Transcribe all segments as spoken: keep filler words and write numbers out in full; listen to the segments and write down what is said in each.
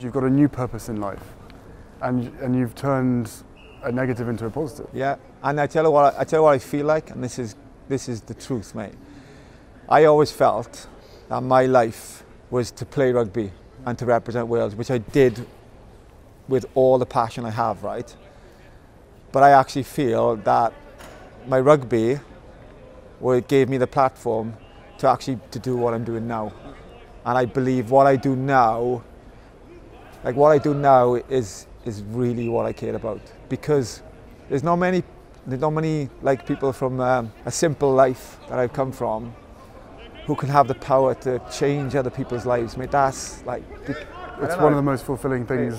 You've got a new purpose in life, and and you've turned a negative into a positive. Yeah, and I tell you what I tell you what I feel like, and this is this is the truth, mate. I always felt that my life was to play rugby and to represent Wales, which I did with all the passion I have, right? But I actually feel that my rugby gave me the platform to actually to do what I'm doing now, and I believe what I do now. Like what I do now is is really what I care about, because there's not many there's not many like people from um, a simple life that I've come from who can have the power to change other people's lives. I mean, that's like it's one of the most fulfilling things.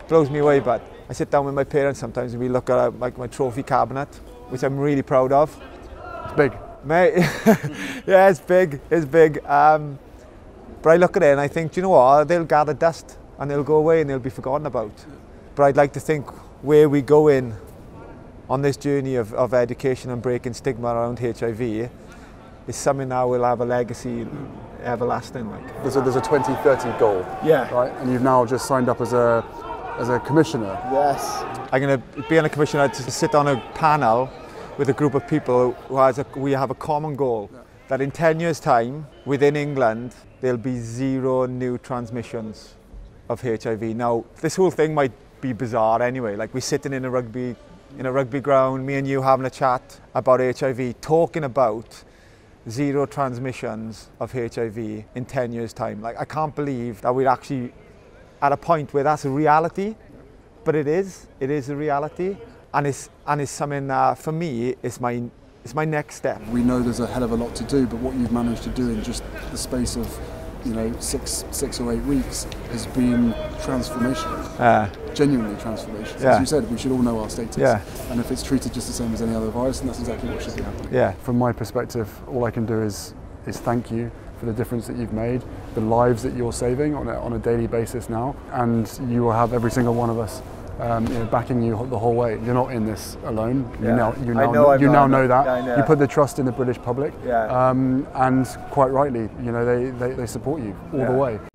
It blows me away. But I sit down with my parents sometimes and we look at uh, like my trophy cabinet, which I'm really proud of. It's big, mate. Yeah, it's big. It's big. Um, but I look at it and I think, do you know what? They'll gather dust. And they'll go away and they'll be forgotten about. But I'd like to think where we go in on this journey of, of education and breaking stigma around H I V is something that will have a legacy everlasting. Like there's a, there's a twenty thirty goal, yeah, right? And you've now just signed up as a as a commissioner. Yes, I'm going to be on a commissioner to sit on a panel with a group of people who has a, we have a common goal. Yeah. That in ten years' time within England there'll be zero new transmissions of H I V. Now, this whole thing might be bizarre anyway. Like we're sitting in a rugby, in a rugby ground, me and you having a chat about H I V, talking about zero transmissions of H I V in ten years' time. Like I can't believe that we're actually at a point where that's a reality, but it is. It is a reality, and it's and it's something that for me is my it's my next step. We know there's a hell of a lot to do, but what you've managed to do in just the space of, you know, six, six or eight weeks has been transformational, uh, genuinely transformational. Yeah. As you said, we should all know our status, yeah. And if it's treated just the same as any other virus, then that's exactly what should be happening. Yeah. From my perspective, all I can do is is thank you for the difference that you've made, the lives that you're saving on a, on a daily basis now, and you will have every single one of us um, you know, backing you the whole way. You're not in this alone. Yeah. You now you now know, you now know that. Yeah, know. You put the trust in the British public, yeah. um, and quite rightly, you know, they, they, they support you all yeah. the way.